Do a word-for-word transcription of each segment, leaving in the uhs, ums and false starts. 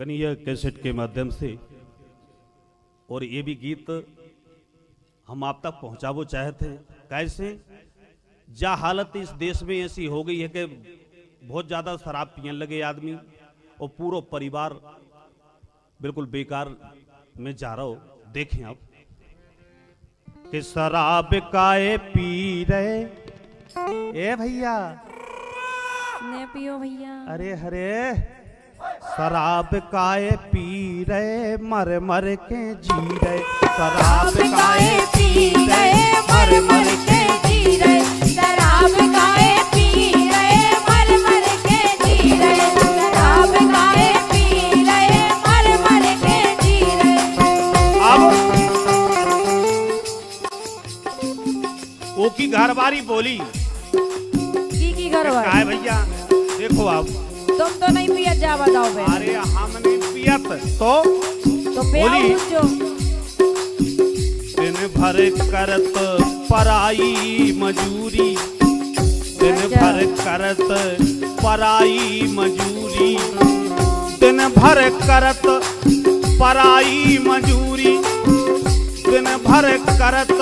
Kanhaiya cassette के माध्यम से, और ये भी गीत हम आप तक पहुंचावो चाहते हैं। कैसे जा हालत इस देश में ऐसी हो गई है कि बहुत ज्यादा शराब पीने लगे आदमी और पूरा परिवार बिल्कुल बेकार में जा रहा हो। देखें आप कि शराब काए पी रहे। ए भैया ने पियो भैया, अरे हरे शराब काए पी रहे, मर मर के जी रहे। शराब काए पी रहे, मर मर के जी रहे। शराब काए पी रहे, मर मर के जी रहे। शराब काए पी रहे, मर मर के जी रहे। अब ओकी घरवारी बोली की की घरवारी काए भैया, देखो आप तुम तो नहीं पिया, जा बताओ बे। अरे हमने पिया तो तो बोली दिन भर करत पराई मजूरी, दिन भर करत पराई मजूरी, दिन भर करत पराई मजूरी, दिन भर करत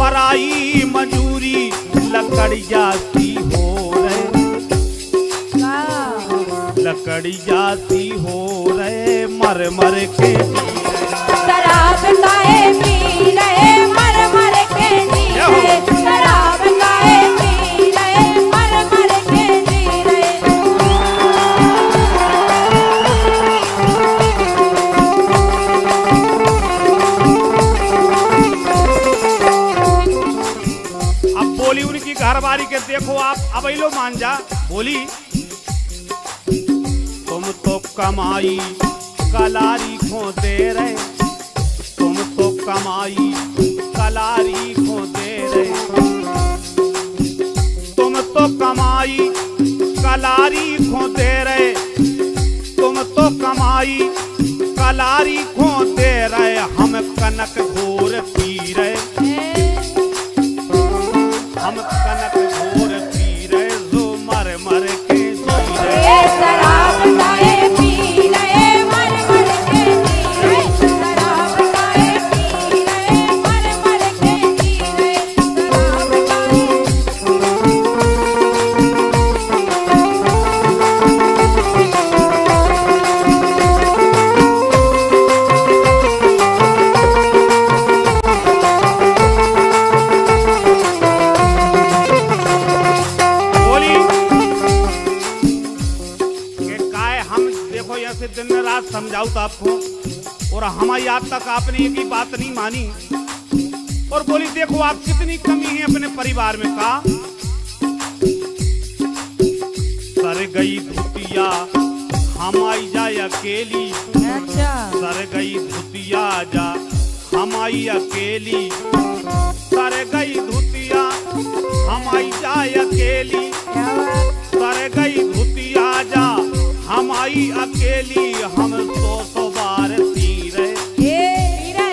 पराई मजूरी, लकड़िया सी हो रहे, लकड़िया सी हो रहे, मर मर के शराब काए पी रहे, मर मर के जी रहे। शराब काए पी रहे, मर मर के जी रहे। अब बोली उनकी घरवारी के, देखो आप अब लो मान जा। बोली तुम तो कमाई कलारी खो दे रहे, कमाई कलारी को दे रहे, तुम तो कमाई कलारी को दे रहे, तुम तो कमाई कलारी को दे रहे, हम कनक घोर पी रहे, हम कनक घोर पी रहे, जो मर मर के जी रहे। आपको और हमारी आज तक आपने एक ही बात नहीं मानी, और बोली देखो आप कितनी कमी है अपने परिवार में। कहा सर गई भूतिया हमारी जा अकेली, सर गई भूतिया जा हमारी अकेली, सर गई भूतिया हमारी जा अकेली, सर गई भूतिया जा हमारी अकेली, हम सौ सौ बार पी रहे,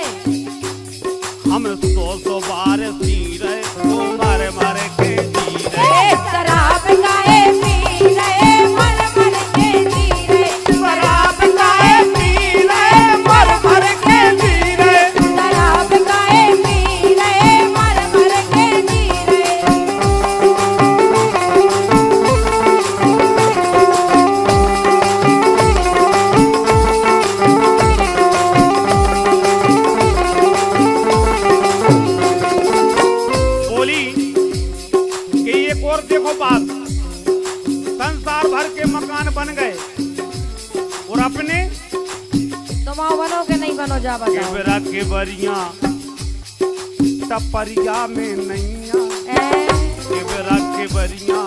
हम सौ सौ बार पी रहे, तो मर मर के जी रहे। शराब काए पी रहे, मर मर के जी रहे। शराब काए पी रहे, मर मर के जी रहे। शराब काए पी रहे, मर मर के जी रहे। बन गए और अपने तुम बनो के नहीं बनो, जा बताओ। केवरा केवरिया टपरिया में नैया, केवरा केवरिया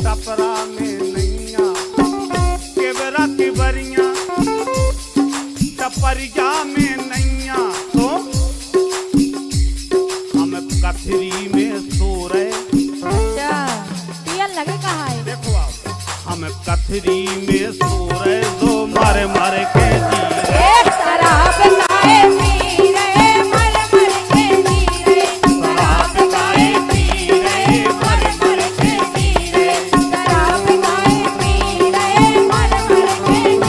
टपरा में नैया, केवरा केवरिया टपरिया में नैया, तो हम कथरी में सो रहे। अच्छा पियल लगे कहाँ है, देखो आप हम कथरी में सो रहे, दो मर मर के जी रहे। शराब काए पी रहे, मर मर के जी रहे। शराब काए पी रहे, मर मर के जी रहे। शराब काए पी रहे, मर मर के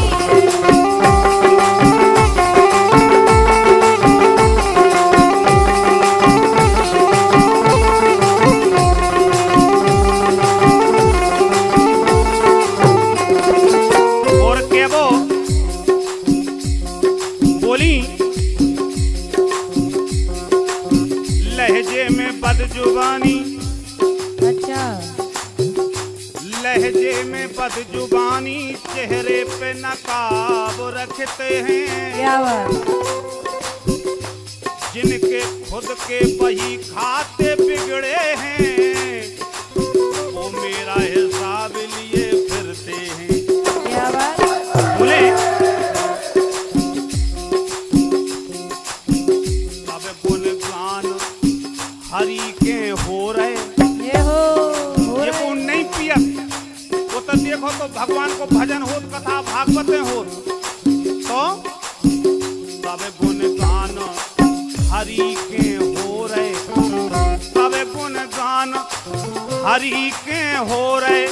बद जुबानी चेहरे पे नकाब रखते हैं, जिनके खुद के बही खाते बिगड़े हैं, वो मेरा हिसाब लिए फिरते हैं। बोले अब गुणगान हरी के हो रहे, ये हो, हो ये रहे। नहीं पिया वो तो देखो तो भगवान को भजन हो, कथा भागवतें हो, तो तब गुणगान हरि के हो रहे, तब गुणगान हरि के हो रहे,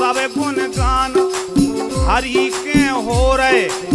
तब गुणगान हरि के हो रहे।